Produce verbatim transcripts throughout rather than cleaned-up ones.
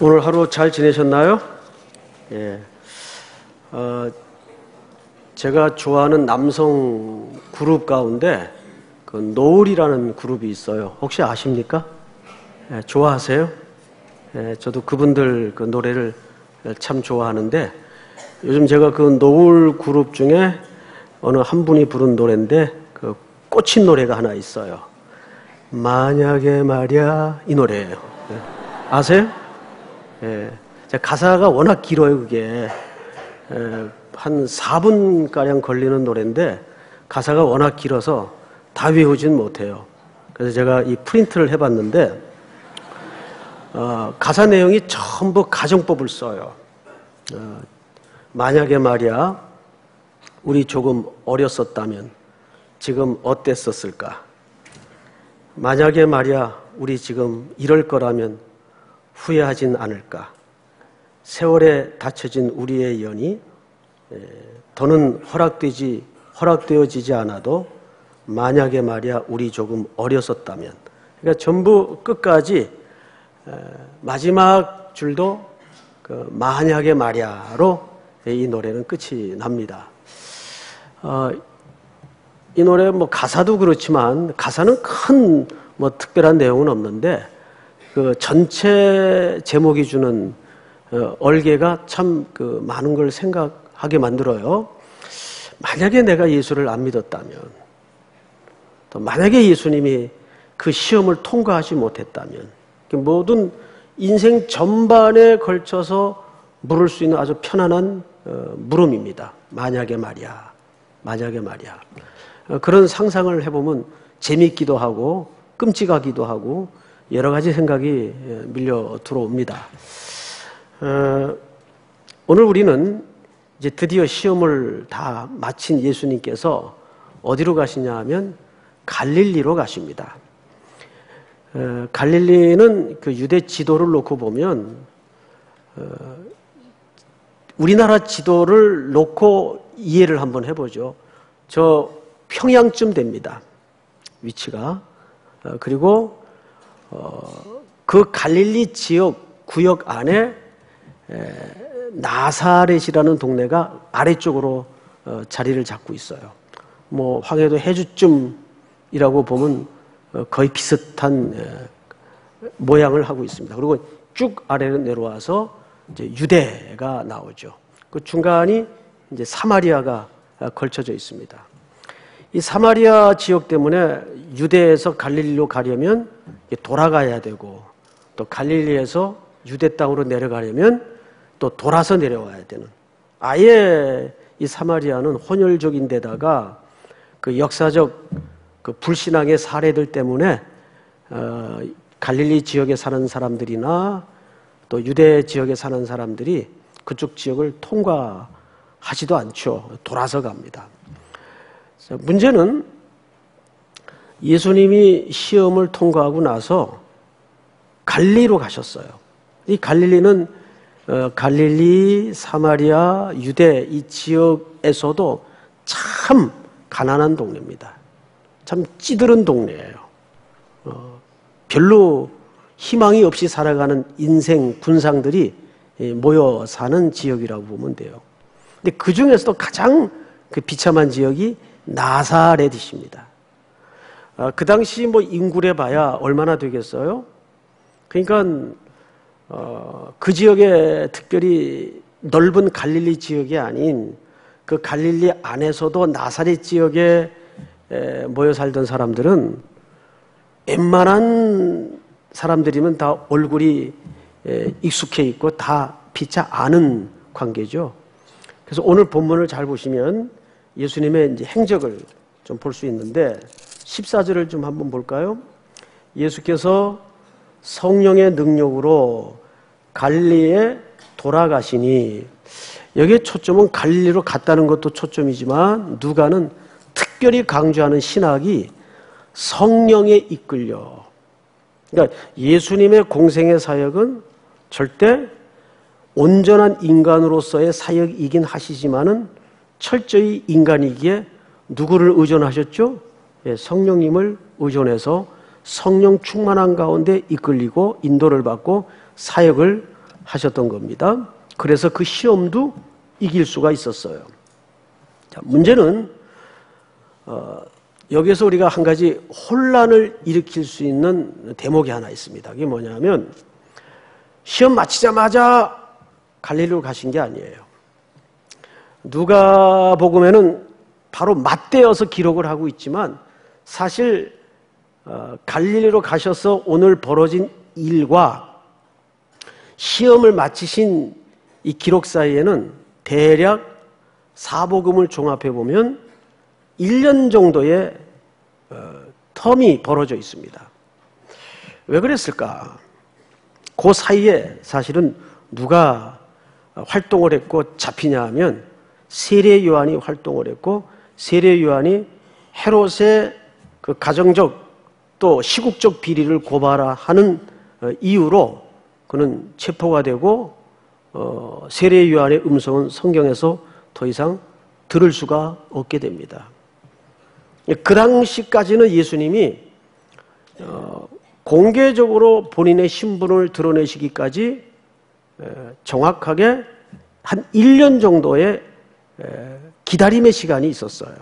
오늘 하루 잘 지내셨나요? 예. 어, 제가 좋아하는 남성 그룹 가운데 그 노을이라는 그룹이 있어요. 혹시 아십니까? 예, 좋아하세요? 예, 저도 그분들 그 노래를 참 좋아하는데 요즘 제가 그 노을 그룹 중에 어느 한 분이 부른 노래인데 그 꽂힌 노래가 하나 있어요. 만약에 말야 이 노래예요. 예. 아세요? 예, 가사가 워낙 길어요. 그게 예, 한 사 분가량 걸리는 노래인데 가사가 워낙 길어서 다 외우진 못해요. 그래서 제가 이 프린트를 해봤는데 어, 가사 내용이 전부 가정법을 써요. 어, 만약에 말이야 우리 조금 어렸었다면 지금 어땠었을까? 만약에 말이야 우리 지금 이럴 거라면 후회하진 않을까? 세월에 닫혀진 우리의 연이 더는 허락되지, 허락되어지지 않아도 만약에 말이야 우리 조금 어렸었다면. 그러니까 전부 끝까지 마지막 줄도 그 만약에 말이야로 이 노래는 끝이 납니다. 어, 이 노래 뭐 가사도 그렇지만 가사는 큰 뭐 특별한 내용은 없는데 그 전체 제목이 주는 얼개가 참 그 많은 걸 생각하게 만들어요. 만약에 내가 예수를 안 믿었다면, 또 만약에 예수님이 그 시험을 통과하지 못했다면, 모든 인생 전반에 걸쳐서 물을 수 있는 아주 편안한 물음입니다. 만약에 말이야, 만약에 말이야. 그런 상상을 해보면 재밌기도 하고 끔찍하기도 하고 여러 가지 생각이 밀려 들어옵니다. 어, 오늘 우리는 이제 드디어 시험을 다 마친 예수님께서 어디로 가시냐 하면 갈릴리로 가십니다. 어, 갈릴리는 그 유대 지도를 놓고 보면 어, 우리나라 지도를 놓고 이해를 한번 해보죠. 저 평양쯤 됩니다. 위치가. 어, 그리고 어, 그 갈릴리 지역 구역 안에 에, 나사렛이라는 동네가 아래쪽으로 어, 자리를 잡고 있어요. 뭐 황해도 해주쯤이라고 보면 어, 거의 비슷한 에, 모양을 하고 있습니다. 그리고 쭉 아래로 내려와서 이제 유대가 나오죠. 그 중간이 이제 사마리아가 걸쳐져 있습니다. 이 사마리아 지역 때문에 유대에서 갈릴리로 가려면 돌아가야 되고 또 갈릴리에서 유대 땅으로 내려가려면 또 돌아서 내려와야 되는, 아예 이 사마리아는 혼혈적인 데다가 그 역사적 그 불신앙의 사례들 때문에 어, 갈릴리 지역에 사는 사람들이나 또 유대 지역에 사는 사람들이 그쪽 지역을 통과하지도 않죠. 돌아서 갑니다. 문제는 예수님이 시험을 통과하고 나서 갈릴리로 가셨어요. 이 갈릴리는 갈릴리, 사마리아, 유대 이 지역에서도 참 가난한 동네입니다. 참 찌들은 동네예요. 별로 희망이 없이 살아가는 인생 군상들이 모여 사는 지역이라고 보면 돼요. 근데 그 중에서도 가장 그 비참한 지역이 나사렛입니다. 아, 그 당시 뭐 인구를 봐야 얼마나 되겠어요? 그러니까 어, 그 지역에 특별히 넓은 갈릴리 지역이 아닌 그 갈릴리 안에서도 나사렛 지역에 에, 모여 살던 사람들은 웬만한 사람들이면 다 얼굴이 에, 익숙해 있고 다 피차 아는 관계죠. 그래서 오늘 본문을 잘 보시면 예수님의 이제 행적을 좀 볼 수 있는데 십사 절을 좀 한번 볼까요? 예수께서 성령의 능력으로 갈릴리에 돌아가시니, 여기에 초점은 갈릴리로 갔다는 것도 초점이지만 누가는 특별히 강조하는 신학이 성령에 이끌려. 그러니까 예수님의 공생의 사역은 절대 온전한 인간으로서의 사역이긴 하시지만은 철저히 인간이기에 누구를 의존하셨죠? 예, 성령님을 의존해서 성령 충만한 가운데 이끌리고 인도를 받고 사역을 하셨던 겁니다. 그래서 그 시험도 이길 수가 있었어요. 자, 문제는 어, 여기에서 우리가 한 가지 혼란을 일으킬 수 있는 대목이 하나 있습니다. 그게 뭐냐면 시험 마치자마자 갈릴리로 가신 게 아니에요. 누가복음에는 바로 맞대어서 기록을 하고 있지만 사실 어, 갈릴리로 가셔서 오늘 벌어진 일과 시험을 마치신 이 기록 사이에는 대략 사복음을 종합해 보면 일 년 정도의 어, 텀이 벌어져 있습니다. 왜 그랬을까? 그 사이에 사실은 누가 활동을 했고 잡히냐 하면 세례 요한이 활동을 했고 세례 요한이 헤롯의 그 가정적 또 시국적 비리를 고발하는 이유로 그는 체포가 되고 어, 세례 요한의 음성은 성경에서 더 이상 들을 수가 없게 됩니다. 그 당시까지는 예수님이 어, 공개적으로 본인의 신분을 드러내시기까지 에, 정확하게 한 일 년 정도의 에, 기다림의 시간이 있었어요.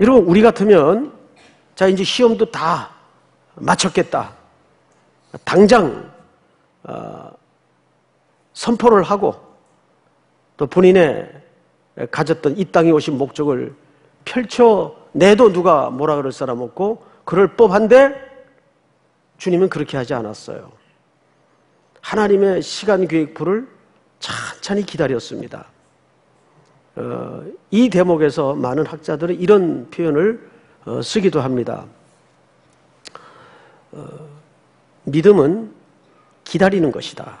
여러분, 우리 같으면 자, 이제 시험도 다 마쳤겠다. 당장 어, 선포를 하고 또 본인의 가졌던 이 땅에 오신 목적을 펼쳐내도 누가 뭐라 그럴 사람 없고 그럴 법한데 주님은 그렇게 하지 않았어요. 하나님의 시간 계획표를 찬찬히 기다렸습니다. 어, 이 대목에서 많은 학자들은 이런 표현을 어, 쓰기도 합니다. 어, 믿음은 기다리는 것이다.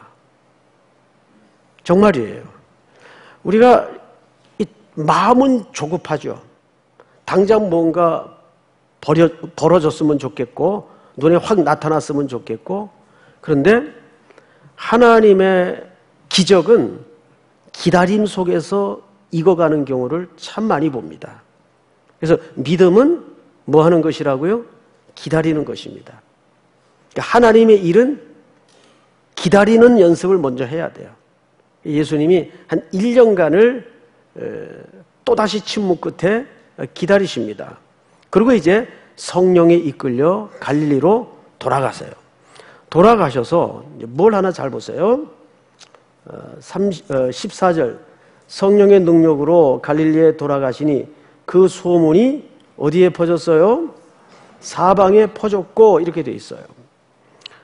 정말이에요. 우리가 이 마음은 조급하죠. 당장 뭔가 벌여, 벌어졌으면 좋겠고 눈에 확 나타났으면 좋겠고, 그런데 하나님의 기적은 기다림 속에서 익어가는 경우를 참 많이 봅니다. 그래서 믿음은 뭐 하는 것이라고요? 기다리는 것입니다. 그러니까 하나님의 일은 기다리는 연습을 먼저 해야 돼요. 예수님이 한 일 년간을 또다시 침묵 끝에 기다리십니다. 그리고 이제 성령에 이끌려 갈릴리로 돌아가세요. 돌아가셔서 뭘 하나 잘 보세요. 십사 절, 성령의 능력으로 갈릴리에 돌아가시니 그 소문이 어디에 퍼졌어요? 사방에 퍼졌고, 이렇게 돼 있어요.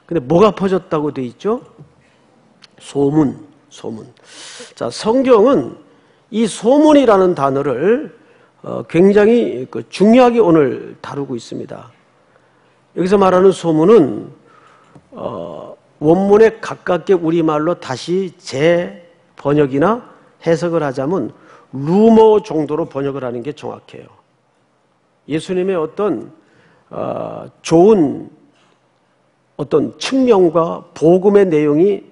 근데 뭐가 퍼졌다고 돼 있죠? 소문, 소문. 자, 성경은 이 소문이라는 단어를 어, 굉장히 그 중요하게 오늘 다루고 있습니다. 여기서 말하는 소문은 어, 원문에 가깝게 우리말로 다시 재번역이나 해석을 하자면 루머 정도로 번역을 하는 게 정확해요. 예수님의 어떤 어, 좋은 어떤 측면과 복음의 내용이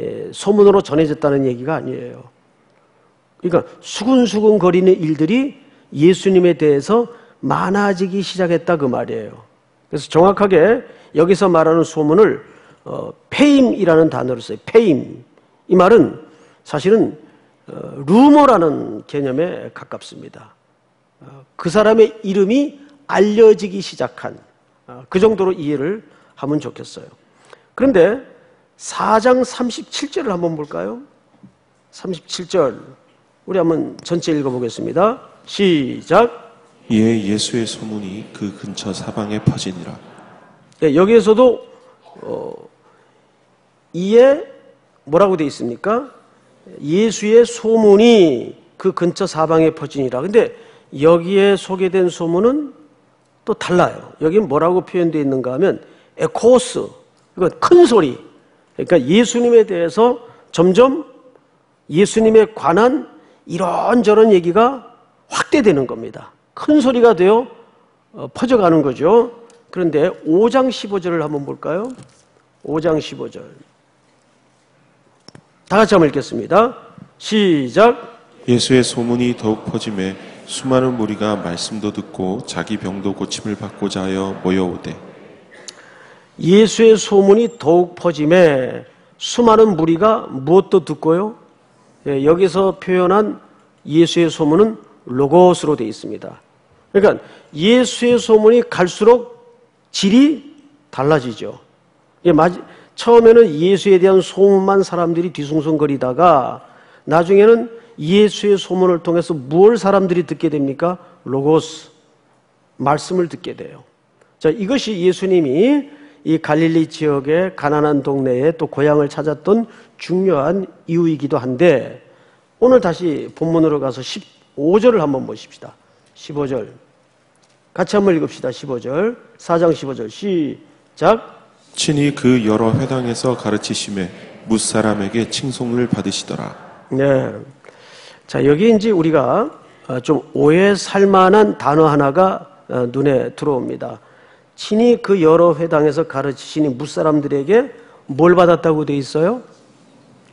예, 소문으로 전해졌다는 얘기가 아니에요. 그러니까 수근수근 거리는 일들이 예수님에 대해서 많아지기 시작했다, 그 말이에요. 그래서 정확하게 여기서 말하는 소문을 어, 페임이라는 단어를 써요. 페임. 이 말은 사실은 어, 루머라는 개념에 가깝습니다. 어, 그 사람의 이름이 알려지기 시작한 어, 그 정도로 이해를 하면 좋겠어요. 그런데 사 장 삼십칠 절을 한번 볼까요? 삼십칠 절 우리 한번 전체 읽어보겠습니다. 시작. 예, 예수의 소문이 그 근처 사방에 퍼지니라. 예, 여기에서도 어, 이에 뭐라고 되어 있습니까? 예수의 소문이 그 근처 사방에 퍼지니라. 근데 여기에 소개된 소문은 또 달라요. 여기는 뭐라고 표현되어 있는가 하면 에코스, 이건 큰 소리. 그러니까 예수님에 대해서 점점 예수님에 관한 이런저런 얘기가 확대되는 겁니다. 큰 소리가 되어 퍼져가는 거죠. 그런데 오 장 십오 절을 한번 볼까요? 오 장 십오 절 다 같이 한번 읽겠습니다. 시작. 예수의 소문이 더욱 퍼짐에 수많은 무리가 말씀도 듣고 자기 병도 고침을 받고자 하여 모여오되. 예수의 소문이 더욱 퍼짐에 수많은 무리가 무엇도 듣고요. 예, 여기서 표현한 예수의 소문은 로고스로 되어 있습니다. 그러니까 예수의 소문이 갈수록 질이 달라지죠. 예, 마지, 처음에는 예수에 대한 소문만 사람들이 뒤숭숭거리다가 나중에는 예수의 소문을 통해서 무엇을 사람들이 듣게 됩니까? 로고스, 말씀을 듣게 돼요. 자, 이것이 예수님이 이 갈릴리 지역의 가난한 동네에 또 고향을 찾았던 중요한 이유이기도 한데, 오늘 다시 본문으로 가서 십오 절을 한번 보십시다. 십오 절 같이 한번 읽읍시다. 십오 절, 사 장 십오 절 시작. 친히 그 여러 회당에서 가르치심에 무사람에게 칭송을 받으시더라. 네, 자 여기 이제 우리가 좀 오해 살만한 단어 하나가 눈에 들어옵니다. 친히 그 여러 회당에서 가르치시니 무사람들에게 뭘 받았다고 돼 있어요?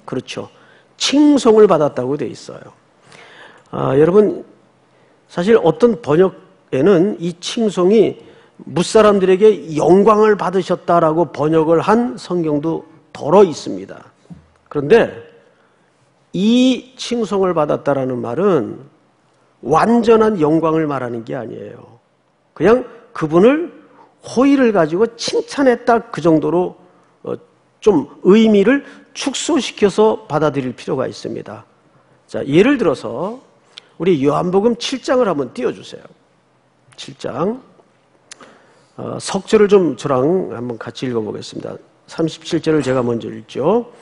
그렇죠, 칭송을 받았다고 돼 있어요. 아, 여러분 사실 어떤 번역에는 이 칭송이 무사람들에게 영광을 받으셨다라고 번역을 한 성경도 더러 있습니다. 그런데 이 칭송을 받았다라는 말은 완전한 영광을 말하는 게 아니에요. 그냥 그분을 호의를 가지고 칭찬했다, 그 정도로 좀 의미를 축소시켜서 받아들일 필요가 있습니다. 자, 예를 들어서 우리 요한복음 칠 장을 한번 띄워주세요. 칠 장 어, 석절을 좀 저랑 한번 같이 읽어보겠습니다. 삼십칠 절을 제가 먼저 읽죠.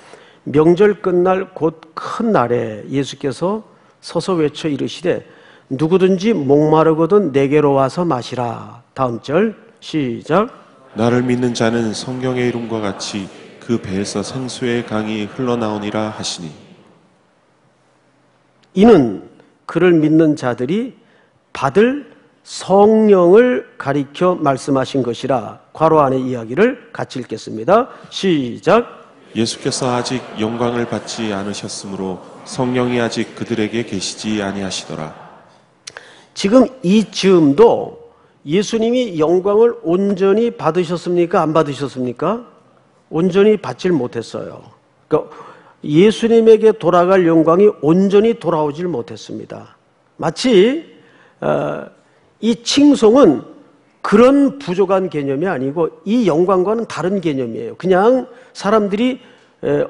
명절 끝날 곧 큰 날에 예수께서 서서 외쳐 이르시되 누구든지 목마르거든 내게로 와서 마시라. 다음 절 시작. 나를 믿는 자는 성경의 이름과 같이 그 배에서 생수의 강이 흘러나오니라 하시니 이는 그를 믿는 자들이 받을 성령을 가리켜 말씀하신 것이라. 괄호 안의 이야기를 같이 읽겠습니다. 시작. 예수께서 아직 영광을 받지 않으셨으므로 성령이 아직 그들에게 계시지 아니하시더라. 지금 이 즈음도 예수님이 영광을 온전히 받으셨습니까? 안 받으셨습니까? 온전히 받질 못했어요. 그러니까 예수님에게 돌아갈 영광이 온전히 돌아오질 못했습니다. 마치 이 칭송은 그런 부족한 개념이 아니고 이 영광과는 다른 개념이에요. 그냥 사람들이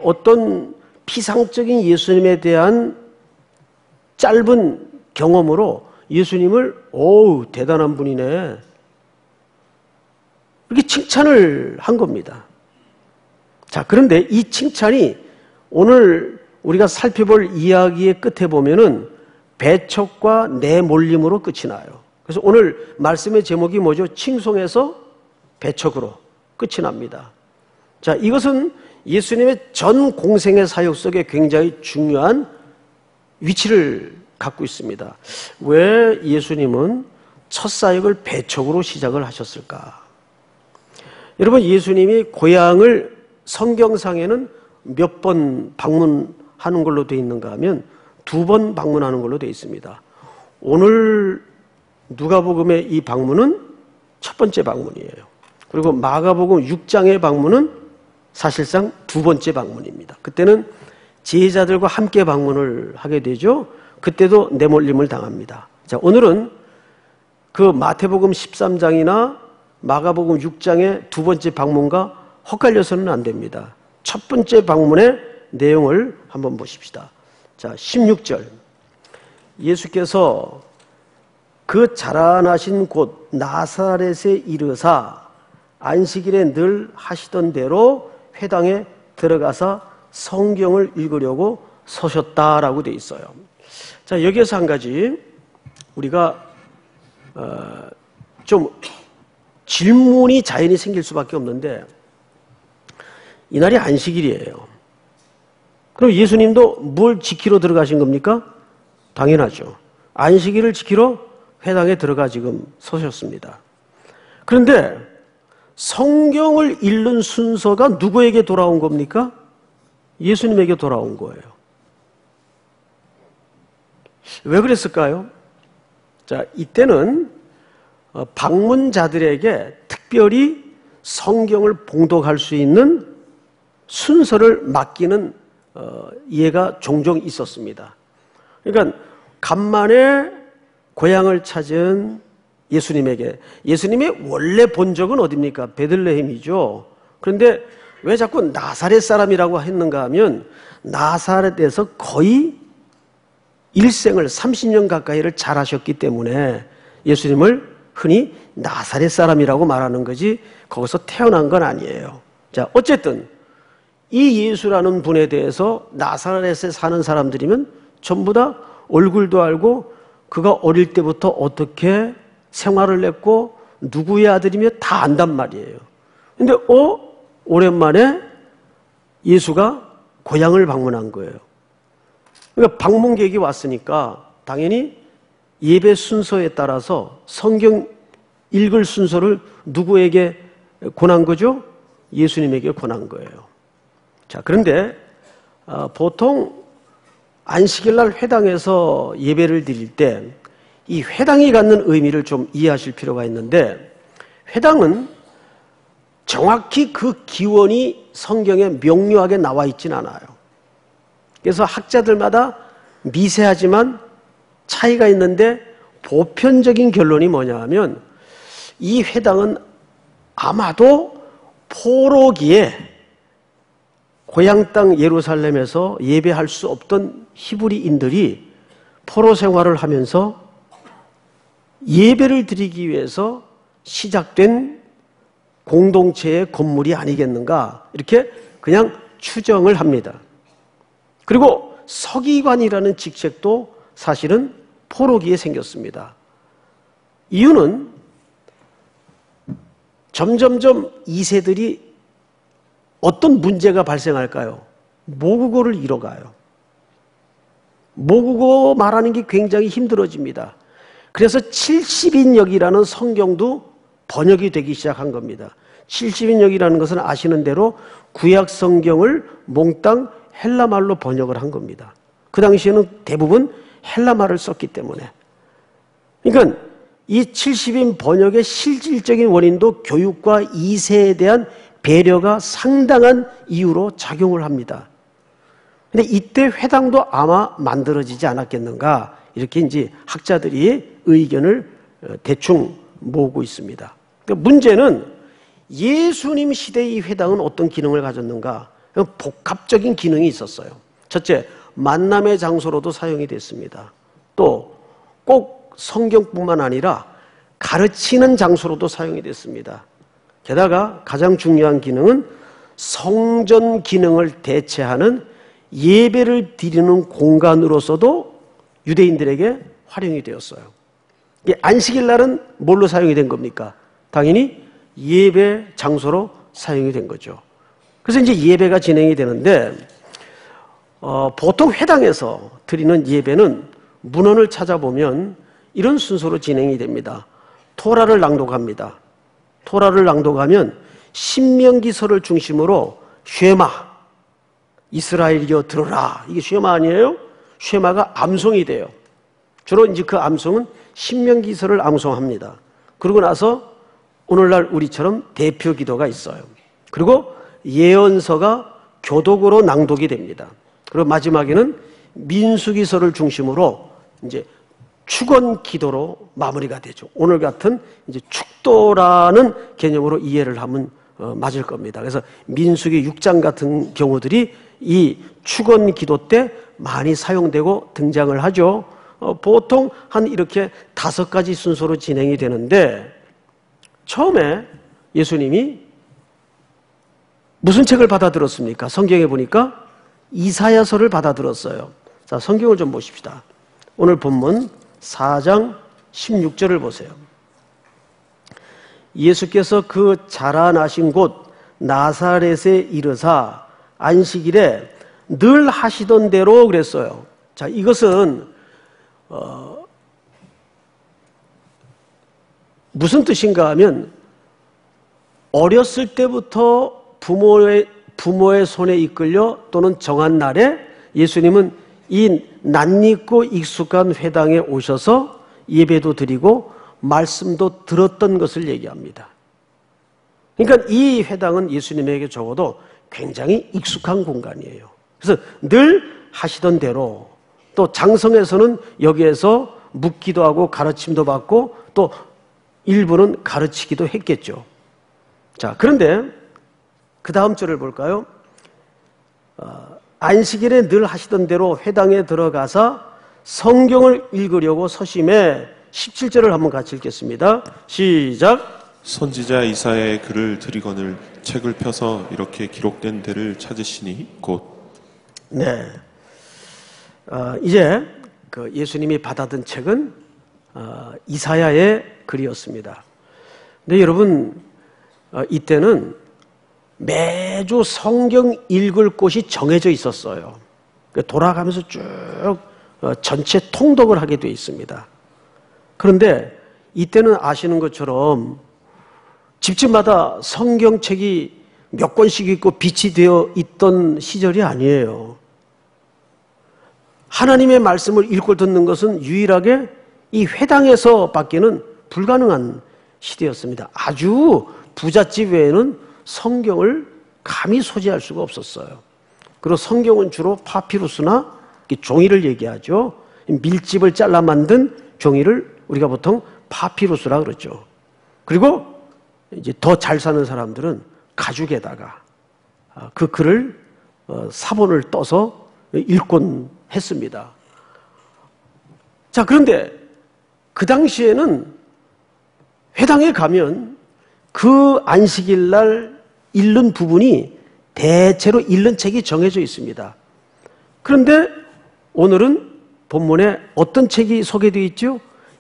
어떤 피상적인 예수님에 대한 짧은 경험으로 예수님을 어우 대단한 분이네 이렇게 칭찬을 한 겁니다. 자, 그런데 이 칭찬이 오늘 우리가 살펴볼 이야기의 끝에 보면은 배척과 내몰림으로 끝이 나요. 그래서 오늘 말씀의 제목이 뭐죠? 칭송에서 배척으로 끝이 납니다. 자, 이것은 예수님의 전 공생의 사역 속에 굉장히 중요한 위치를 갖고 있습니다. 왜 예수님은 첫 사역을 배척으로 시작을 하셨을까? 여러분, 예수님이 고향을 성경상에는 몇 번 방문하는 걸로 되어 있는가 하면 두 번 방문하는 걸로 되어 있습니다. 오늘 누가복음의 이 방문은 첫 번째 방문이에요. 그리고 마가복음 육 장의 방문은 사실상 두 번째 방문입니다. 그때는 제자들과 함께 방문을 하게 되죠. 그때도 내몰림을 당합니다. 자, 오늘은 그 마태복음 십삼 장이나 마가복음 육 장의 두 번째 방문과 헛갈려서는 안 됩니다. 첫 번째 방문의 내용을 한번 보십시다. 자, 십육 절. 예수께서 그 자라나신 곳 나사렛에 이르사 안식일에 늘 하시던 대로 회당에 들어가서 성경을 읽으려고 서셨다라고 돼 있어요. 자, 여기에서 한 가지 우리가 어, 좀 질문이 자연히 생길 수밖에 없는데, 이날이 안식일이에요. 그럼 예수님도 뭘 지키러 들어가신 겁니까? 당연하죠. 안식일을 지키러 회당에 들어가 지금 서셨습니다. 그런데 성경을 읽는 순서가 누구에게 돌아온 겁니까? 예수님에게 돌아온 거예요. 왜 그랬을까요? 자, 이때는 방문자들에게 특별히 성경을 봉독할 수 있는 순서를 맡기는 어, 이해가 종종 있었습니다. 그러니까 간만에 고향을 찾은 예수님에게, 예수님의 원래 본적은 어디입니까? 베들레헴이죠. 그런데 왜 자꾸 나사렛 사람이라고 했는가 하면, 나사렛에서 거의 일생을 삼십 년 가까이를 잘하셨기 때문에 예수님을 흔히 나사렛 사람이라고 말하는 거지, 거기서 태어난 건 아니에요. 자, 어쨌든 이 예수라는 분에 대해서 나사렛에 사는 사람들이면 전부 다 얼굴도 알고, 그가 어릴 때부터 어떻게 생활을 했고 누구의 아들이며 다 안단 말이에요. 근데 어? 오랜만에 예수가 고향을 방문한 거예요. 그러니까 방문객이 왔으니까 당연히 예배 순서에 따라서 성경 읽을 순서를 누구에게 권한 거죠? 예수님에게 권한 거예요. 자, 그런데 보통 안식일 날 회당에서 예배를 드릴 때 이 회당이 갖는 의미를 좀 이해하실 필요가 있는데, 회당은 정확히 그 기원이 성경에 명료하게 나와 있지는 않아요. 그래서 학자들마다 미세하지만 차이가 있는데, 보편적인 결론이 뭐냐 하면, 이 회당은 아마도 포로기에 고향 땅 예루살렘에서 예배할 수 없던 히브리인들이 포로 생활을 하면서 예배를 드리기 위해서 시작된 공동체의 건물이 아니겠는가, 이렇게 그냥 추정을 합니다. 그리고 서기관이라는 직책도 사실은 포로기에 생겼습니다. 이유는 점점점 이 세들이 어떤 문제가 발생할까요? 모국어를 잃어가요. 모국어 말하는 게 굉장히 힘들어집니다. 그래서 칠십 인역이라는 성경도 번역이 되기 시작한 겁니다. 칠십 인역이라는 것은 아시는 대로 구약 성경을 몽땅 헬라말로 번역을 한 겁니다. 그 당시에는 대부분 헬라말을 썼기 때문에. 그러니까 이 칠십 인 번역의 실질적인 원인도 교육과 이 세에 대한 배려가 상당한 이유로 작용을 합니다. 그런데 이때 회당도 아마 만들어지지 않았겠는가, 이렇게 이제 학자들이 의견을 대충 모으고 있습니다. 그러니까 문제는 예수님 시대의 이 회당은 어떤 기능을 가졌는가? 복합적인 기능이 있었어요. 첫째, 만남의 장소로도 사용이 됐습니다. 또 꼭 성경뿐만 아니라 가르치는 장소로도 사용이 됐습니다. 게다가 가장 중요한 기능은 성전 기능을 대체하는 예배를 드리는 공간으로서도 유대인들에게 활용이 되었어요. 안식일 날은 뭘로 사용이 된 겁니까? 당연히 예배 장소로 사용이 된 거죠. 그래서 이제 예배가 진행이 되는데, 어, 보통 회당에서 드리는 예배는 문헌을 찾아보면 이런 순서로 진행이 됩니다. 토라를 낭독합니다. 토라를 낭독하면 신명기서를 중심으로 쉐마, 이스라엘이여 들어라, 이게 쉐마 아니에요? 쉐마가 암송이 돼요. 주로 이제 그 암송은 신명기서를 암송합니다. 그러고 나서 오늘날 우리처럼 대표 기도가 있어요. 그리고 예언서가 교독으로 낭독이 됩니다. 그리고 마지막에는 민수기서를 중심으로 이제 축원 기도로 마무리가 되죠. 오늘 같은 이제 축도라는 개념으로 이해를 하면 어, 맞을 겁니다. 그래서 민수기 육 장 같은 경우들이 이 축원 기도 때 많이 사용되고 등장을 하죠. 어, 보통 한 이렇게 다섯 가지 순서로 진행이 되는데, 처음에 예수님이 무슨 책을 받아들었습니까? 성경에 보니까 이사야서를 받아들었어요. 자, 성경을 좀 보십시다. 오늘 본문 사 장 십육 절을 보세요. 예수께서 그 자라나신 곳 나사렛에 이르사 안식일에 늘 하시던 대로, 그랬어요. 자, 이것은 어, 무슨 뜻인가 하면, 어렸을 때부터 부모의, 부모의 손에 이끌려 또는 정한 날에 예수님은 이 낯익고 익숙한 회당에 오셔서 예배도 드리고 말씀도 들었던 것을 얘기합니다. 그러니까 이 회당은 예수님에게 적어도 굉장히 익숙한 공간이에요. 그래서 늘 하시던 대로, 또 장성에서는 여기에서 묻기도 하고 가르침도 받고 또 일부는 가르치기도 했겠죠. 자, 그런데 그 다음 절을 볼까요? 어, 안식일에 늘 하시던 대로 회당에 들어가서 성경을 읽으려고 서심해, 십칠 절을 한번 같이 읽겠습니다. 시작. 선지자 이사야의 글을 들이거늘 책을 펴서 이렇게 기록된 데를 찾으시니 곧. 네. 어, 이제 그 예수님이 받아든 책은 어, 이사야의 글이었습니다. 근데 여러분, 어, 이때는 매주 성경 읽을 곳이 정해져 있었어요. 돌아가면서 쭉 어, 전체 통독을 하게 돼 있습니다. 그런데 이때는 아시는 것처럼 집집마다 성경책이 몇 권씩 있고 빛이 되어 있던 시절이 아니에요. 하나님의 말씀을 읽고 듣는 것은 유일하게 이 회당에서 밖에는 불가능한 시대였습니다. 아주 부잣집 외에는 성경을 감히 소지할 수가 없었어요. 그리고 성경은 주로 파피루스나 종이를 얘기하죠. 밀집을 잘라 만든 종이를 우리가 보통 파피루스라 그러죠. 그리고 이제 더 잘 사는 사람들은 가죽에다가 그 글을 사본을 떠서 읽곤 했습니다. 자, 그런데 그 당시에는 회당에 가면 그 안식일 날 읽는 부분이 대체로 읽는 책이 정해져 있습니다. 그런데 오늘은 본문에 어떤 책이 소개되어 있죠?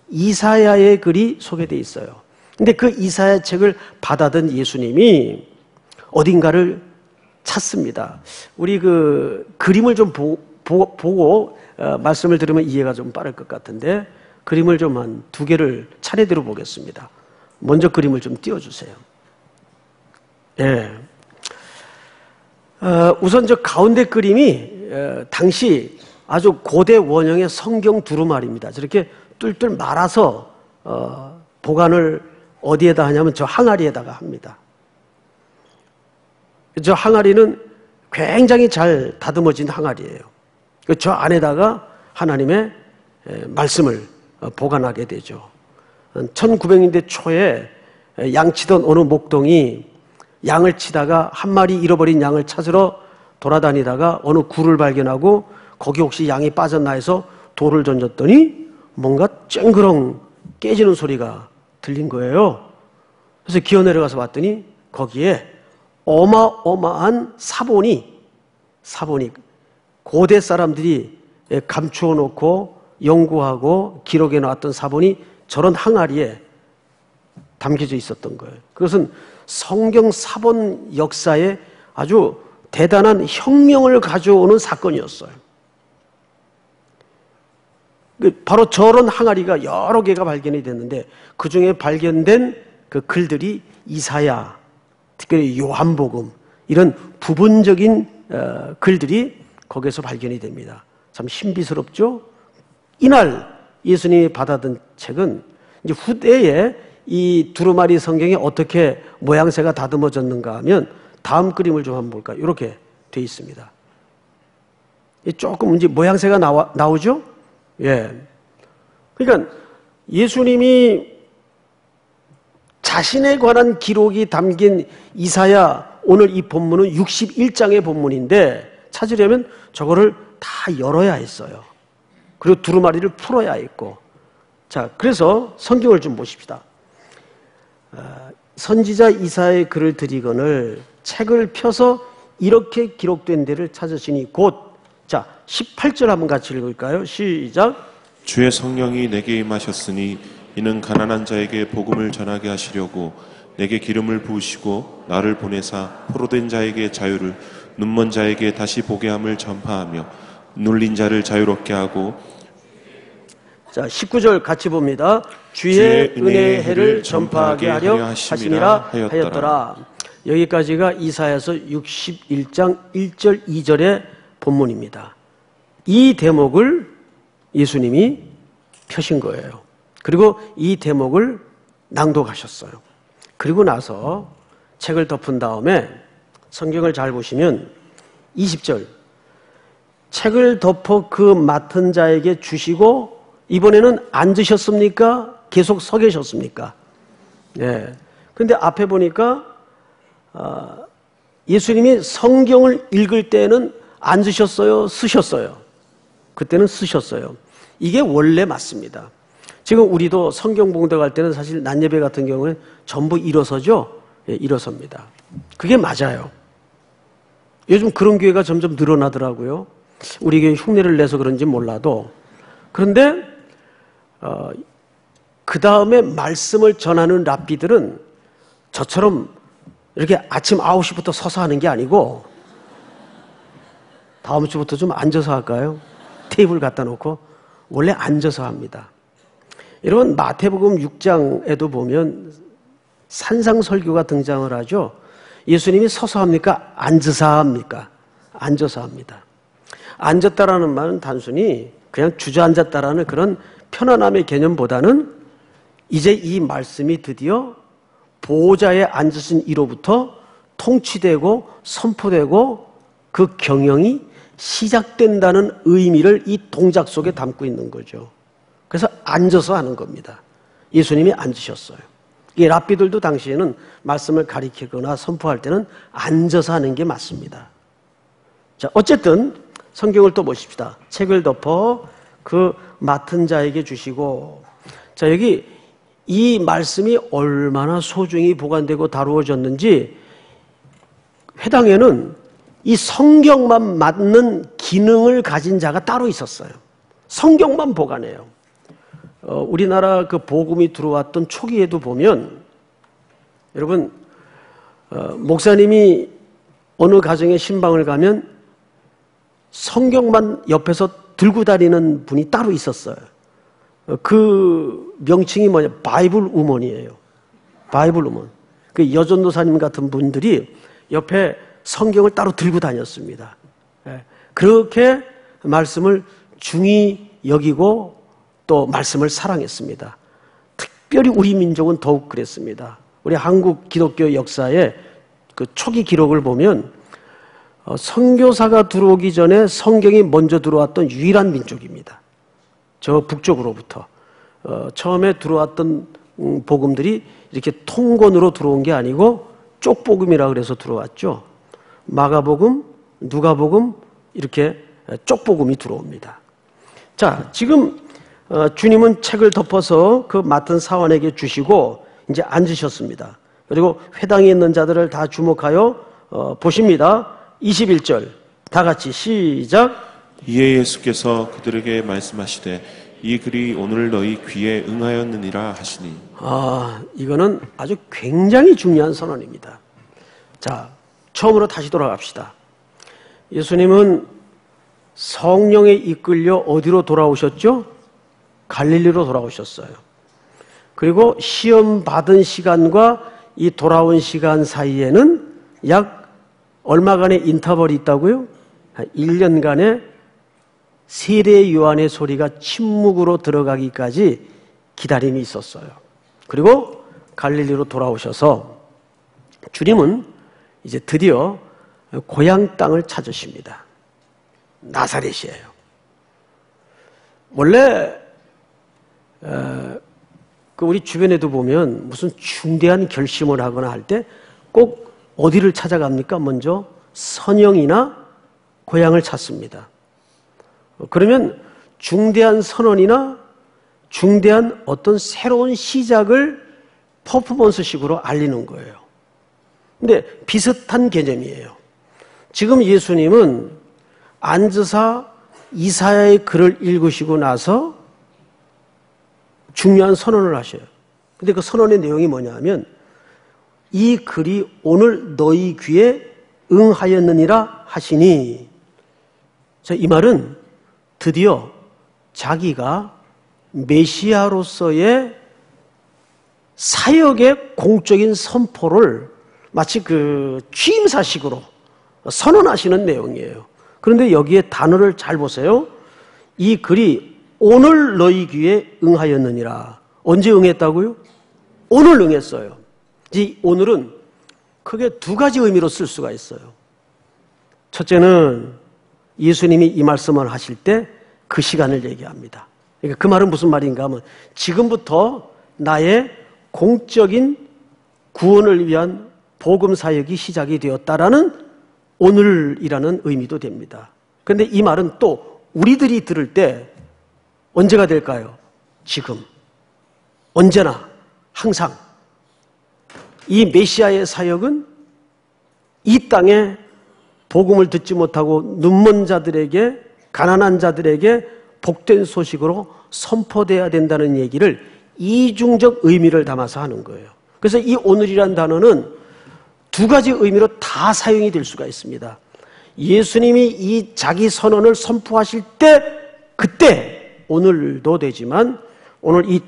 이사야의 글이 소개되어 있어요. 근데 그 이사야 책을 받아든 예수님이 어딘가를 찾습니다. 우리 그 그림을 좀 보, 보, 보고 어, 말씀을 들으면 이해가 좀 빠를 것 같은데, 그림을 좀 한 두 개를 차례대로 보겠습니다. 먼저 그림을 좀 띄워주세요. 예. 어, 우선 저 가운데 그림이 어, 당시 아주 고대 원형의 성경 두루마리입니다. 저렇게 뚫뚫 말아서 어, 보관을 어디에다 하냐면 저 항아리에다가 합니다. 저 항아리는 굉장히 잘 다듬어진 항아리예요. 저 안에다가 하나님의 말씀을 보관하게 되죠. 천구백 년대 초에 양치던 어느 목동이 양을 치다가 한 마리 잃어버린 양을 찾으러 돌아다니다가 어느 굴을 발견하고 거기 혹시 양이 빠졌나 해서 돌을 던졌더니 뭔가 쨍그렁 깨지는 소리가 들린 거예요. 그래서 기어 내려가서 봤더니 거기에 어마어마한 사본이, 사본이 고대 사람들이 감추어 놓고 연구하고 기록해 놨던 사본이 저런 항아리에 담겨져 있었던 거예요. 그것은 성경 사본 역사에 아주 대단한 혁명을 가져오는 사건이었어요. 바로 저런 항아리가 여러 개가 발견이 됐는데 그 중에 발견된 그 글들이 이사야, 특히 요한복음, 이런 부분적인 글들이 거기에서 발견이 됩니다. 참 신비스럽죠? 이날 예수님이 받아든 책은 이제 후대에 이 두루마리 성경이 어떻게 모양새가 다듬어졌는가 하면, 다음 그림을 좀 한번 볼까요? 이렇게 돼 있습니다. 조금 이제 모양새가 나와, 나오죠? 예. 그러니까 예수님이 자신에 관한 기록이 담긴 이사야, 오늘 이 본문은 육십일 장의 본문인데 찾으려면 저거를 다 열어야 했어요. 그리고 두루마리를 풀어야 했고. 자, 그래서 성경을 좀 보십시다. 선지자 이사야의 글을 들이거늘 책을 펴서 이렇게 기록된 데를 찾으시니 곧. 자, 십팔 절 한번 같이 읽을까요? 시작. 주의 성령이 내게 임하셨으니 이는 가난한 자에게 복음을 전하게 하시려고 내게 기름을 부으시고 나를 보내사 포로된 자에게 자유를, 눈먼 자에게 다시 보게 함을 전파하며 눌린 자를 자유롭게 하고. 자, 십구 절 같이 봅니다. 주의, 주의 은혜의 해를 전파하게 하려 하시니라 하였더라. 하였더라. 여기까지가 이사야서 육십일 장 일 절 이 절의 본문입니다. 이 대목을 예수님이 펴신 거예요. 그리고 이 대목을 낭독하셨어요. 그리고 나서 책을 덮은 다음에 성경을 잘 보시면 이십 절 책을 덮어 그 맡은 자에게 주시고 이번에는 앉으셨습니까? 계속 서 계셨습니까? 예. 근데 앞에 보니까 어, 예수님이 성경을 읽을 때는 앉으셨어요? 쓰셨어요? 그때는 쓰셨어요. 이게 원래 맞습니다. 지금 우리도 성경 봉독할 때는 사실 낮예배 같은 경우는 전부 일어서죠? 예, 일어섭니다. 그게 맞아요. 요즘 그런 교회가 점점 늘어나더라고요. 우리 교회 흉내를 내서 그런지 몰라도. 그런데 어, 그 다음에 말씀을 전하는 랍비들은 저처럼 이렇게 아침 아홉 시부터 서서 하는 게 아니고 다음 주부터 좀 앉아서 할까요? 테이블 갖다 놓고 원래 앉아서 합니다. 여러분 마태복음 육 장에도 보면 산상설교가 등장을 하죠. 예수님이 서서 합니까? 앉으사 합니까? 앉아서 합니다. 앉았다라는 말은 단순히 그냥 주저앉았다라는 그런 편안함의 개념보다는 이제 이 말씀이 드디어 보호자에 앉으신 이로부터 통치되고 선포되고 그 경영이 시작된다는 의미를 이 동작 속에 담고 있는 거죠. 그래서 앉아서 하는 겁니다. 예수님이 앉으셨어요. 이 랍비들도 당시에는 말씀을 가리키거나 선포할 때는 앉아서 하는 게 맞습니다. 자, 어쨌든 성경을 또 보십시다. 책을 덮어 그 맡은 자에게 주시고. 자, 여기 이 말씀이 얼마나 소중히 보관되고 다루어졌는지 회당에는 이 성경만 맡는 기능을 가진 자가 따로 있었어요. 성경만 보관해요. 어, 우리나라 그 복음이 들어왔던 초기에도 보면 여러분 어, 목사님이 어느 가정에 신방을 가면 성경만 옆에서 들고 다니는 분이 따로 있었어요. 그 명칭이 뭐냐? 바이블 우먼이에요. 바이블 우먼. 그 여전도사님 같은 분들이 옆에 성경을 따로 들고 다녔습니다. 그렇게 말씀을 중히 여기고 또 말씀을 사랑했습니다. 특별히 우리 민족은 더욱 그랬습니다. 우리 한국 기독교 역사의 그 초기 기록을 보면 선교사가 들어오기 전에 성경이 먼저 들어왔던 유일한 민족입니다. 저 북쪽으로부터 어, 처음에 들어왔던 음, 복음들이 이렇게 통권으로 들어온 게 아니고 쪽복음이라 그래서 들어왔죠. 마가복음, 누가복음 이렇게 쪽복음이 들어옵니다. 자, 지금 어, 주님은 책을 덮어서 그 맡은 사원에게 주시고 이제 앉으셨습니다. 그리고 회당에 있는 자들을 다 주목하여 어, 보십니다. 이십일 절 다 같이 시작. 이에 예수께서 그들에게 말씀하시되 이 글이 오늘 너희 귀에 응하였느니라 하시니. 아, 이거는 아주 굉장히 중요한 선언입니다. 자, 처음으로 다시 돌아갑시다. 예수님은 성령에 이끌려 어디로 돌아오셨죠? 갈릴리로 돌아오셨어요. 그리고 시험 받은 시간과 이 돌아온 시간 사이에는 약 얼마간의 인터벌이 있다고요? 한 일 년간의 세례 요한의 소리가 침묵으로 들어가기까지 기다림이 있었어요. 그리고 갈릴리로 돌아오셔서 주님은 이제 드디어 고향 땅을 찾으십니다. 나사렛이에요. 원래 우리 주변에도 보면 무슨 중대한 결심을 하거나 할 때 꼭 어디를 찾아갑니까? 먼저 선영이나 고향을 찾습니다. 그러면 중대한 선언이나 중대한 어떤 새로운 시작을 퍼포먼스식으로 알리는 거예요. 근데 비슷한 개념이에요. 지금 예수님은 앉으사 이사야의 글을 읽으시고 나서 중요한 선언을 하셔요. 근데 그 선언의 내용이 뭐냐 하면 이 글이 오늘 너희 귀에 응하였느니라 하시니. 이 말은 드디어 자기가 메시아로서의 사역의 공적인 선포를 마치 그 취임사식으로 선언하시는 내용이에요. 그런데 여기에 단어를 잘 보세요. 이 글이 오늘 너희 귀에 응하였느니라. 언제 응했다고요? 오늘 응했어요. 이 오늘은 크게 두 가지 의미로 쓸 수가 있어요. 첫째는 예수님이 이 말씀을 하실 때 그 시간을 얘기합니다. 그러니까 그 말은 무슨 말인가 하면 지금부터 나의 공적인 구원을 위한 복음 사역이 시작이 되었다라는 오늘이라는 의미도 됩니다. 그런데 이 말은 또 우리들이 들을 때 언제가 될까요? 지금, 언제나, 항상 이 메시아의 사역은 이 땅에 복음을 듣지 못하고 눈먼 자들에게, 가난한 자들에게 복된 소식으로 선포돼야 된다는 얘기를 이중적 의미를 담아서 하는 거예요. 그래서 이 오늘이란 단어는 두 가지 의미로 다 사용이 될 수가 있습니다. 예수님이 이 자기 선언을 선포하실 때, 그때 오늘도 되지만 오늘 이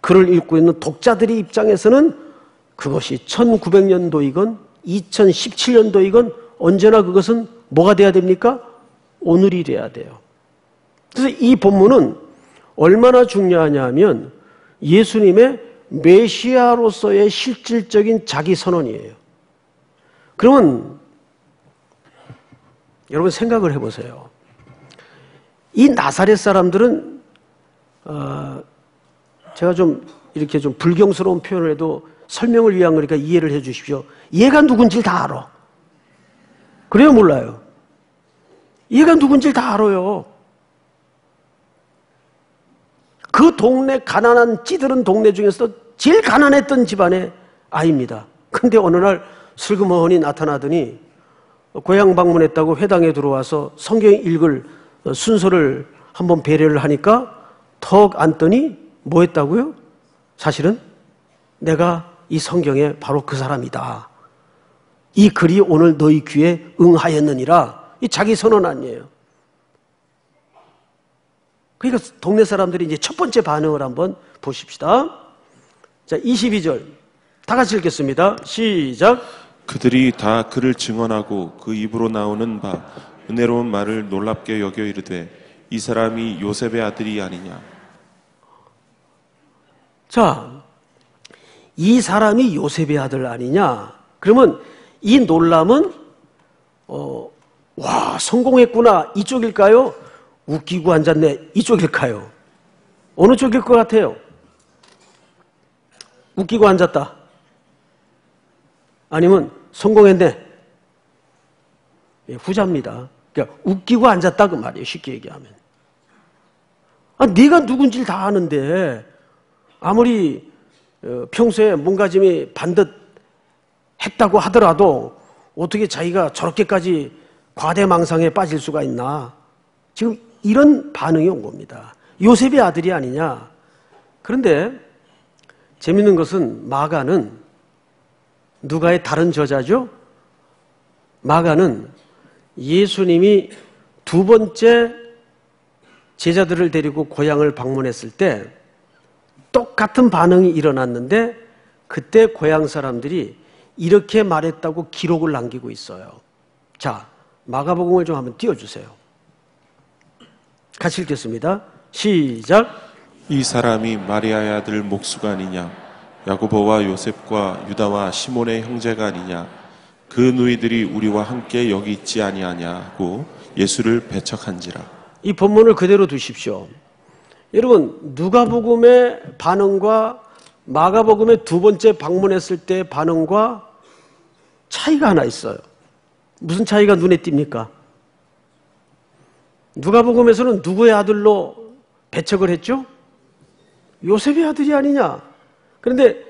글을 읽고 있는 독자들의 입장에서는 그것이 천구백 년도이건 이천십칠 년도이건 언제나 그것은 뭐가 돼야 됩니까? 오늘이 돼야 돼요. 그래서 이 본문은 얼마나 중요하냐 하면 예수님의 메시아로서의 실질적인 자기 선언이에요. 그러면 여러분 생각을 해보세요. 이 나사렛 사람들은 어, 제가 좀 이렇게 좀 불경스러운 표현을 해도 설명을 위한 거니까 이해를 해 주십시오. 얘가 누군지 다 알아. 그래요, 몰라요? 얘가 누군지 다 알아요. 그 동네 가난한 찌들은 동네 중에서도 제일 가난했던 집안의 아이입니다. 근데 어느 날 슬그머니 나타나더니 고향 방문했다고 회당에 들어와서 성경 읽을 순서를 한번 배려를 하니까 턱 앉더니 뭐 했다고요? 사실은 내가 이 성경에 바로 그 사람이다. 이 글이 오늘 너희 귀에 응하였느니라. 이 자기 선언 아니에요. 그러니까 동네 사람들이 이제 첫 번째 반응을 한번 보십시다. 자, 이십이 절. 다 같이 읽겠습니다. 시작. 그들이 다 그를 증언하고 그 입으로 나오는 바 은혜로운 말을 놀랍게 여겨 이르되 이 사람이 요셉의 아들이 아니냐. 자, 이 사람이 요셉의 아들 아니냐. 그러면 이 놀람은 어, 와, 성공했구나 이쪽일까요? 웃기고 앉았네 이쪽일까요? 어느 쪽일 것 같아요? 웃기고 앉았다 아니면 성공했네. 예, 후자입니다. 그러니까 웃기고 앉았다 그 말이에요. 쉽게 얘기하면 아, 네가 누군지를 다 아는데 아무리 어, 평소에 몸가짐이 반듯 했다고 하더라도 어떻게 자기가 저렇게까지 과대망상에 빠질 수가 있나. 지금 이런 반응이 온 겁니다. 요셉의 아들이 아니냐. 그런데 재밌는 것은 마가는 누가의 다른 저자죠? 마가는 예수님이 두 번째 제자들을 데리고 고향을 방문했을 때 똑같은 반응이 일어났는데 그때 고향 사람들이 이렇게 말했다고 기록을 남기고 있어요. 자, 마가복음을 좀 한번 띄워주세요. 같이 읽겠습니다. 시작. 이 사람이 마리아의 아들 목수가 아니냐. 야고보와 요셉과 유다와 시몬의 형제가 아니냐. 그 누이들이 우리와 함께 여기 있지 아니하냐고 예수를 배척한지라. 이 본문을 그대로 두십시오. 여러분 누가복음의 반응과 마가복음의 두 번째 방문했을 때의 반응과 차이가 하나 있어요. 무슨 차이가 눈에 띕니까? 누가복음에서는 누구의 아들로 배척을 했죠? 요셉의 아들이 아니냐. 그런데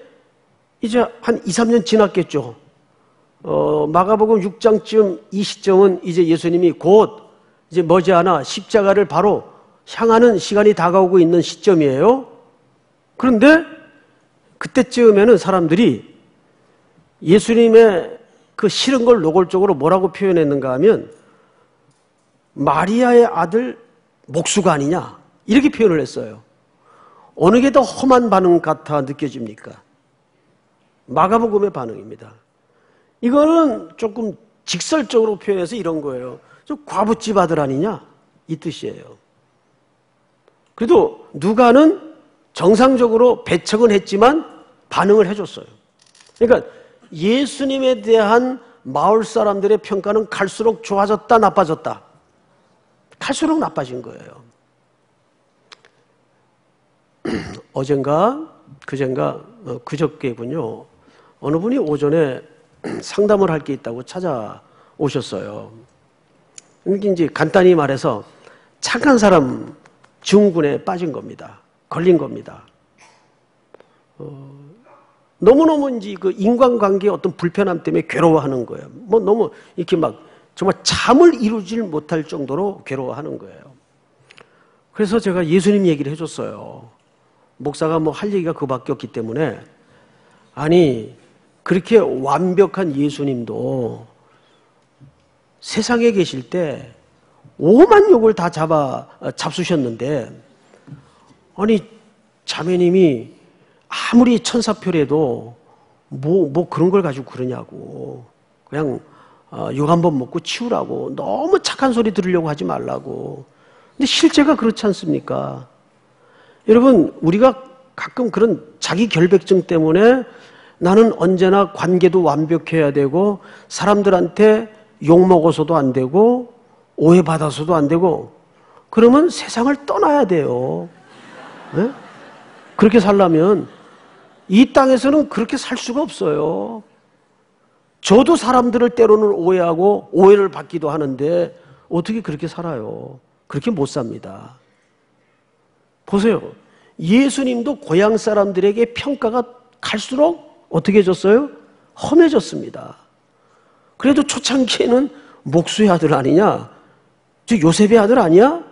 이제 한 이, 삼 년 지났겠죠. 어, 마가복음 육 장쯤 이 시점은 이제 예수님이 곧 이제 머지않아 십자가를 바로 향하는 시간이 다가오고 있는 시점이에요. 그런데 그때쯤에는 사람들이 예수님의 그 싫은 걸 노골적으로 뭐라고 표현했는가 하면 마리아의 아들 목수가 아니냐 이렇게 표현을 했어요. 어느 게 더 험한 반응 같아 느껴집니까? 마가복음의 반응입니다. 이거는 조금 직설적으로 표현해서 이런 거예요. 좀 과부집 아들 아니냐? 이 뜻이에요. 그래도 누가는 정상적으로 배척은 했지만 반응을 해줬어요. 그러니까 예수님에 대한 마을 사람들의 평가는 갈수록 좋아졌다, 나빠졌다? 갈수록 나빠진 거예요. 어젠가, 그젠가, 어, 그저께군요. 어느 분이 오전에 상담을 할 게 있다고 찾아오셨어요. 이게 이제 간단히 말해서 착한 사람 증후군에 빠진 겁니다. 걸린 겁니다. 어, 너무너무 이제 그 인간관계의 어떤 불편함 때문에 괴로워하는 거예요. 뭐 너무 이렇게 막 정말 잠을 이루질 못할 정도로 괴로워하는 거예요. 그래서 제가 예수님 얘기를 해줬어요. 목사가 뭐 할 얘기가 그밖에 없기 때문에. 아니, 그렇게 완벽한 예수님도 세상에 계실 때 오만 욕을 다 잡아, 잡수셨는데, 아니, 자매님이 아무리 천사표래도 뭐, 뭐 그런 걸 가지고 그러냐고. 그냥 욕 한 번 먹고 치우라고. 너무 착한 소리 들으려고 하지 말라고. 근데 실제가 그렇지 않습니까? 여러분, 우리가 가끔 그런 자기 결백증 때문에 나는 언제나 관계도 완벽해야 되고 사람들한테 욕먹어서도 안 되고 오해받아서도 안 되고 그러면 세상을 떠나야 돼요. 네? 그렇게 살려면 이 땅에서는 그렇게 살 수가 없어요. 저도 사람들을 때로는 오해하고 오해를 받기도 하는데 어떻게 그렇게 살아요? 그렇게 못 삽니다. 보세요. 예수님도 고향 사람들에게 평가가 갈수록 어떻게 해졌어요? 험해졌습니다. 그래도 초창기에는 목수의 아들 아니냐? 저 요셉의 아들 아니야?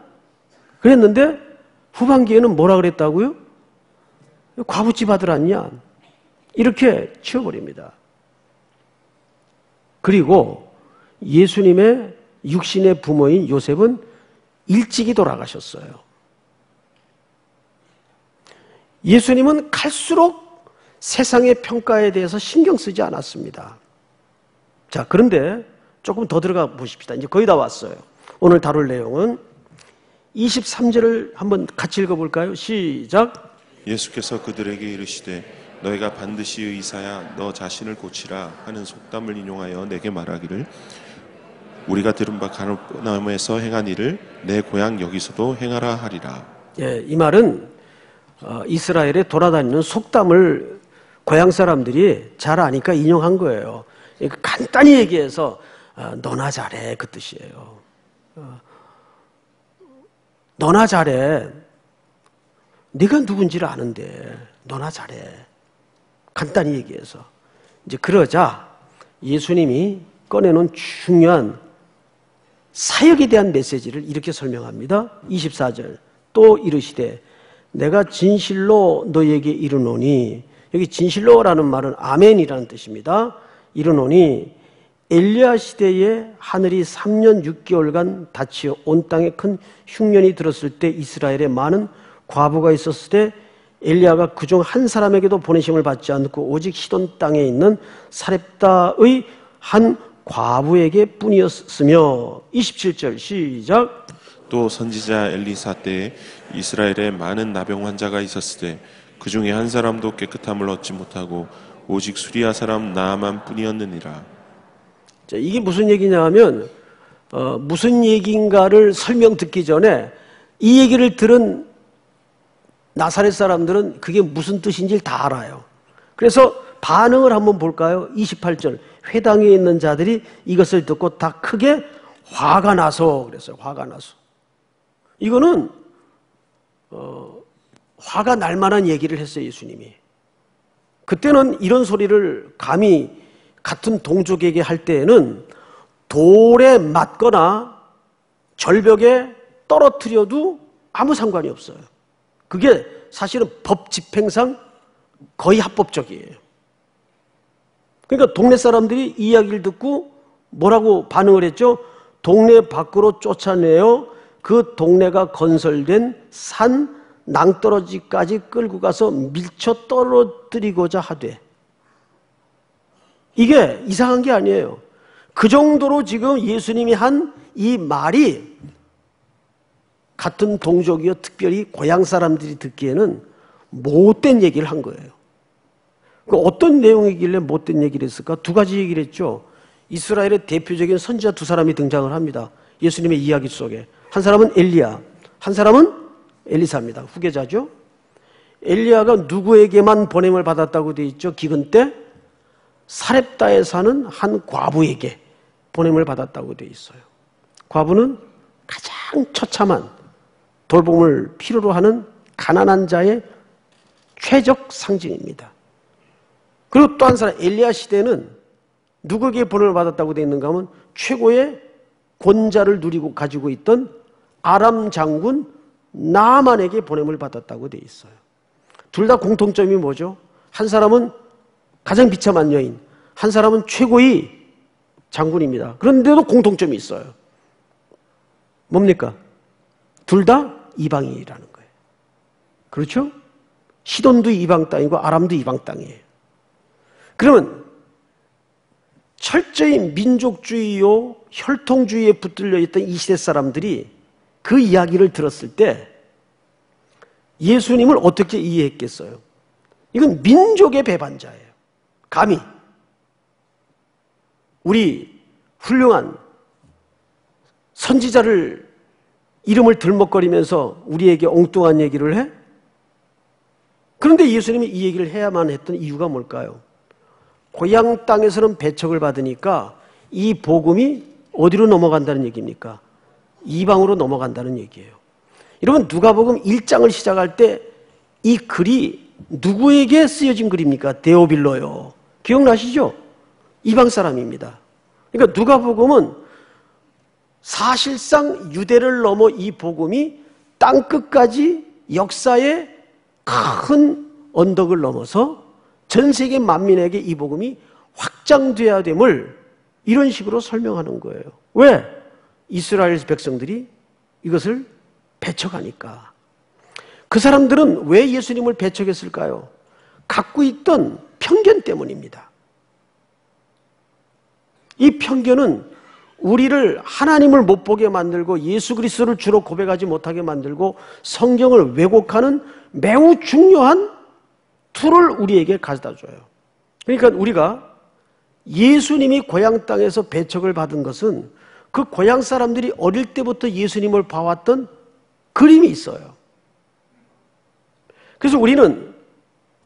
그랬는데 후반기에는 뭐라 그랬다고요? 과부집 아들 아니냐? 이렇게 치워버립니다. 그리고 예수님의 육신의 부모인 요셉은 일찍이 돌아가셨어요. 예수님은 갈수록 세상의 평가에 대해서 신경 쓰지 않았습니다. 자, 그런데 조금 더 들어가 보십시다. 이제 거의 다 왔어요. 오늘 다룰 내용은 이십삼 절을 한번 같이 읽어볼까요? 시작! 예수께서 그들에게 이르시되 너희가 반드시 의사야 너 자신을 고치라 하는 속담을 인용하여 내게 말하기를 우리가 들은 바 가버나움에서 행한 일을 내 고향 여기서도 행하라 하리라. 예, 이 말은 어, 이스라엘에 돌아다니는 속담을 고향 사람들이 잘 아니까 인용한 거예요. 그러니까 간단히 얘기해서 어, 너나 잘해 그 뜻이에요. 어, 너나 잘해. 네가 누군지를 아는데 너나 잘해. 간단히 얘기해서. 이제 그러자 예수님이 꺼내놓은 중요한 사역에 대한 메시지를 이렇게 설명합니다. 이십사 절 또 이르시되 내가 진실로 너에게 이르노니, 여기 진실로라는 말은 아멘이라는 뜻입니다. 이르노니 엘리야 시대에 하늘이 삼 년 육 개월간 닫히어 온 땅에 큰 흉년이 들었을 때 이스라엘에 많은 과부가 있었을 때 엘리야가 그중 한 사람에게도 보내심을 받지 않고 오직 시돈 땅에 있는 사렙다의 한 과부에게 뿐이었으며. 이십칠 절 시작. 또 선지자 엘리사 때에 이스라엘에 많은 나병 환자가 있었을 때 그 중에 한 사람도 깨끗함을 얻지 못하고 오직 수리아 사람 나아만 뿐이었느니라. 자, 이게 무슨 얘기냐 하면 어, 무슨 얘기인가를 설명 듣기 전에 이 얘기를 들은 나사렛 사람들은 그게 무슨 뜻인지 다 알아요. 그래서 반응을 한번 볼까요? 이십팔 절 회당에 있는 자들이 이것을 듣고 다 크게 화가 나서 그랬어요. 화가 나서. 이거는 어, 화가 날 만한 얘기를 했어요. 예수님이 그때는 이런 소리를 감히 같은 동족에게 할 때에는 돌에 맞거나 절벽에 떨어뜨려도 아무 상관이 없어요. 그게 사실은 법 집행상 거의 합법적이에요. 그러니까 동네 사람들이 이 이야기를 듣고 뭐라고 반응을 했죠? 동네 밖으로 쫓아내어 그 동네가 건설된 산 낭떠러지까지 끌고 가서 밀쳐 떨어뜨리고자 하되. 이게 이상한 게 아니에요. 그 정도로 지금 예수님이 한 이 말이 같은 동족이요 특별히 고향 사람들이 듣기에는 못된 얘기를 한 거예요. 어떤 내용이길래 못된 얘기를 했을까? 두 가지 얘기를 했죠. 이스라엘의 대표적인 선지자 두 사람이 등장을 합니다. 예수님의 이야기 속에. 한 사람은 엘리야, 한 사람은 엘리사입니다. 후계자죠. 엘리야가 누구에게만 보냄을 받았다고 되어 있죠? 기근 때 사렙다에 사는 한 과부에게 보냄을 받았다고 되어 있어요. 과부는 가장 처참한 돌봄을 필요로 하는 가난한 자의 최적 상징입니다. 그리고 또 한 사람 엘리야 시대는 누구에게 보냄을 받았다고 되어 있는가 하면 최고의 권자를 누리고 가지고 있던 아람 장군 나아만에게 보냄을 받았다고 되어 있어요. 둘 다 공통점이 뭐죠? 한 사람은 가장 비참한 여인, 한 사람은 최고의 장군입니다. 그런데도 공통점이 있어요. 뭡니까? 둘 다 이방인이라는 거예요. 그렇죠? 시돈도 이방 땅이고 아람도 이방 땅이에요. 그러면 철저히 민족주의요 혈통주의에 붙들려 있던 이 시대 사람들이 그 이야기를 들었을 때 예수님을 어떻게 이해했겠어요? 이건 민족의 배반자예요. 감히 우리 훌륭한 선지자를 이름을 들먹거리면서 우리에게 엉뚱한 얘기를 해? 그런데 예수님이 이 얘기를 해야만 했던 이유가 뭘까요? 고향 땅에서는 배척을 받으니까 이 복음이 어디로 넘어간다는 얘기입니까? 이방으로 넘어간다는 얘기예요. 여러분, 누가복음 일 장을 시작할 때 이 글이 누구에게 쓰여진 글입니까? 데오빌로요. 기억나시죠? 이방 사람입니다. 그러니까 누가복음은 사실상 유대를 넘어 이 복음이 땅끝까지 역사의 큰 언덕을 넘어서 전 세계 만민에게 이 복음이 확장돼야 됨을 이런 식으로 설명하는 거예요. 왜? 이스라엘 백성들이 이것을 배척하니까. 그 사람들은 왜 예수님을 배척했을까요? 갖고 있던 편견 때문입니다. 이 편견은 우리를 하나님을 못 보게 만들고 예수 그리스도를 주로 고백하지 못하게 만들고 성경을 왜곡하는 매우 중요한 툴을 우리에게 가져다 줘요. 그러니까 우리가 예수님이 고향 땅에서 배척을 받은 것은 그 고향 사람들이 어릴 때부터 예수님을 봐왔던 그림이 있어요. 그래서 우리는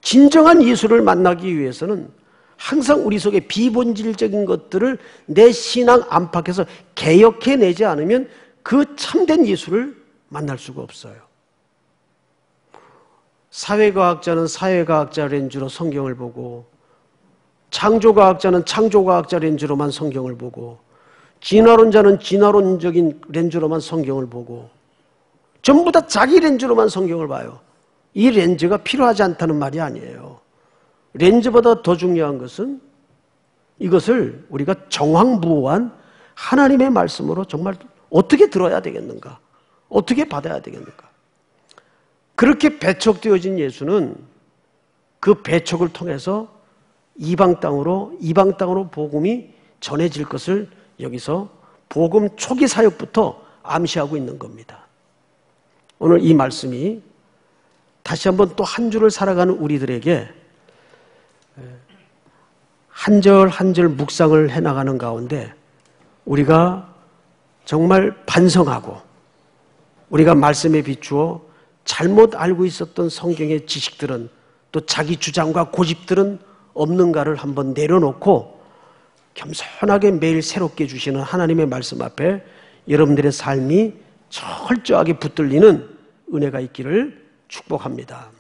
진정한 예수를 만나기 위해서는 항상 우리 속에 비본질적인 것들을 내 신앙 안팎에서 개혁해내지 않으면 그 참된 예수를 만날 수가 없어요. 사회과학자는 사회과학자 렌즈로 성경을 보고, 창조과학자는 창조과학자 렌즈로만 성경을 보고, 진화론자는 진화론적인 렌즈로만 성경을 보고, 전부 다 자기 렌즈로만 성경을 봐요. 이 렌즈가 필요하지 않다는 말이 아니에요. 렌즈보다 더 중요한 것은 이것을 우리가 정황무오한 하나님의 말씀으로 정말 어떻게 들어야 되겠는가? 어떻게 받아야 되겠는가? 그렇게 배척되어진 예수는 그 배척을 통해서 이방 땅으로, 이방 땅으로 복음이 전해질 것을 여기서 복음 초기 사역부터 암시하고 있는 겁니다. 오늘 이 말씀이 다시 한번 또 한 주를 살아가는 우리들에게 한 절 한 절 묵상을 해나가는 가운데 우리가 정말 반성하고 우리가 말씀에 비추어 잘못 알고 있었던 성경의 지식들은 또 자기 주장과 고집들은 없는가를 한번 내려놓고 겸손하게 매일 새롭게 주시는 하나님의 말씀 앞에 여러분들의 삶이 철저하게 붙들리는 은혜가 있기를 축복합니다.